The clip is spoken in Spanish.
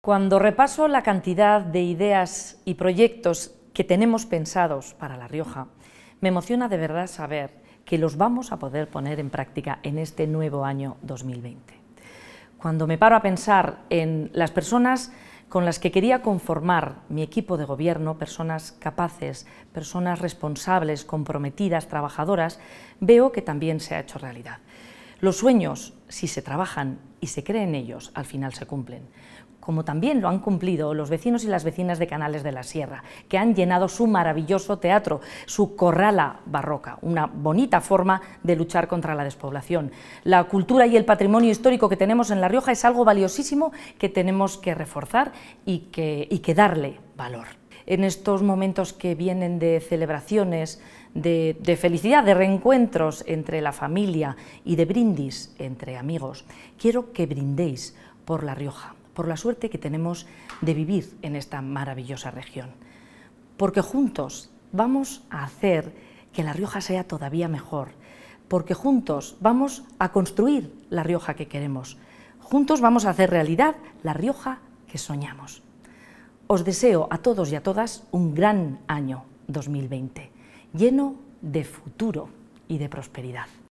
Cuando repaso la cantidad de ideas y proyectos que tenemos pensados para La Rioja, me emociona de verdad saber que los vamos a poder poner en práctica en este nuevo año 2020. Cuando me paro a pensar en las personas con las que quería conformar mi equipo de gobierno, personas capaces, personas responsables, comprometidas, trabajadoras, veo que también se ha hecho realidad. Los sueños, si se trabajan y se creen ellos, al final se cumplen. Como también lo han cumplido los vecinos y las vecinas de Canales de la Sierra, que han llenado su maravilloso teatro, su corrala barroca, una bonita forma de luchar contra la despoblación. La cultura y el patrimonio histórico que tenemos en La Rioja es algo valiosísimo que tenemos que reforzar y que darle valor. En estos momentos que vienen de celebraciones, de felicidad, de reencuentros entre la familia y de brindis entre amigos, quiero que brindéis por La Rioja, por la suerte que tenemos de vivir en esta maravillosa región. Porque juntos vamos a hacer que La Rioja sea todavía mejor, porque juntos vamos a construir La Rioja que queremos, juntos vamos a hacer realidad La Rioja que soñamos. Os deseo a todos y a todas un gran año 2020, lleno de futuro y de prosperidad.